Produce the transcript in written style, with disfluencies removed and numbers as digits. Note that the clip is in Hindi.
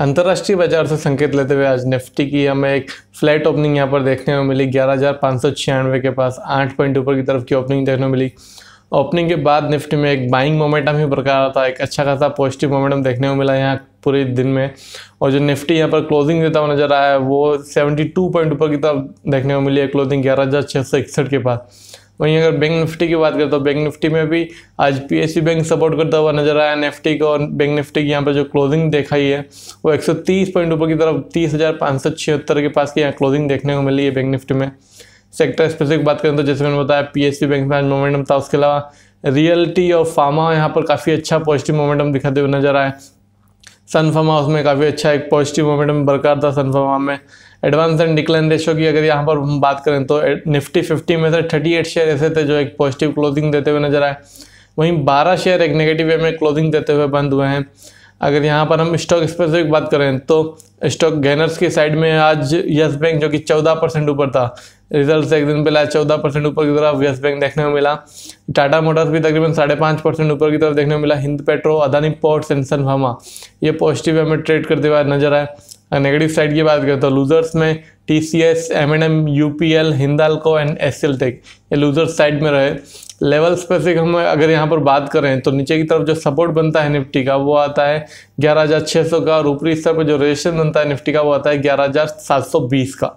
अंतर्राष्ट्रीय बाजार से संकेत लेते हुए आज निफ्टी की हमें एक फ्लैट ओपनिंग यहाँ पर देखने को मिली 11,596 के पास, 8 पॉइंट ऊपर की तरफ की ओपनिंग देखने को मिली। ओपनिंग के बाद निफ्टी में एक बाइंग मोमेंटम ही बरकरार था, एक अच्छा खासा पॉजिटिव मोमेंटम देखने को मिला यहाँ पूरे दिन में। और जो निफ्टी यहाँ पर क्लोजिंग देता हुआ नजर आया है वो 72 पॉइंट ऊपर की तरफ देखने को मिली है, क्लोजिंग 11,661 के पास। वहीं अगर बैंक निफ्टी की बात करें तो बैंक निफ्टी में भी आज पीएससी बैंक सपोर्ट करता हुआ नजर आया निफ्टी को, और बैंक निफ्टी की यहाँ पर जो क्लोजिंग दिखाई है वो 130 पॉइंट ऊपर की तरफ 30,576 के पास की यहाँ क्लोजिंग देखने को मिली है बैंक निफ्टी में। सेक्टर स्पेसिफिक बात करें तो जैसे मैंने बताया पीएससी बैंक में आज मोमेंटम था, उसके अलावा रियल्टी और फार्मा यहाँ पर काफ़ी अच्छा पॉजिटिव मोमेंटम दिखाते हुए नजर आए। सनफार्मा उसमें काफ़ी अच्छा एक पॉजिटिव मोमेंटम बरकरार था सनफार्मा में। एडवांस एंड डिक्लाइन रेशो की अगर यहाँ पर हम बात करें तो निफ्टी 50 में से 38 शेयर ऐसे थे जो एक पॉजिटिव क्लोजिंग देते हुए नजर आए, वहीं 12 शेयर एक नेगेटिव वे में क्लोजिंग देते हुए बंद हुए हैं। अगर यहाँ पर हम स्टॉक स्पेसिफिक बात करें तो स्टॉक गेनर्स की साइड में आज येस बैंक जो कि 14% ऊपर था, रिजल्ट से एक दिन पहले 14% ऊपर की तरफ येस बैंक देखने को मिला। टाटा मोटर्स भी तकरीबन 5.5% ऊपर की तरफ देखने को मिला। हिंद पेट्रो, अदानी पोर्ट्स, एंडसन फार्मा ये पॉजिटिव हमें ट्रेड करते हुए नजर आए। नेगेटिव साइड की बात करें तो लूजर्स में TCS, M&M, UPL, Hindalco and SL tech ये लूजर्स साइड में रहे। लेवल स्पेसिफिक हम अगर यहाँ पर बात करें तो नीचे की तरफ जो सपोर्ट बनता है निफ्टी का वो आता है 11,600 का, और ऊपरी स्तर पर जो रेजिस्टेंस बनता है निफ्टी का वो आता है 11,720 का।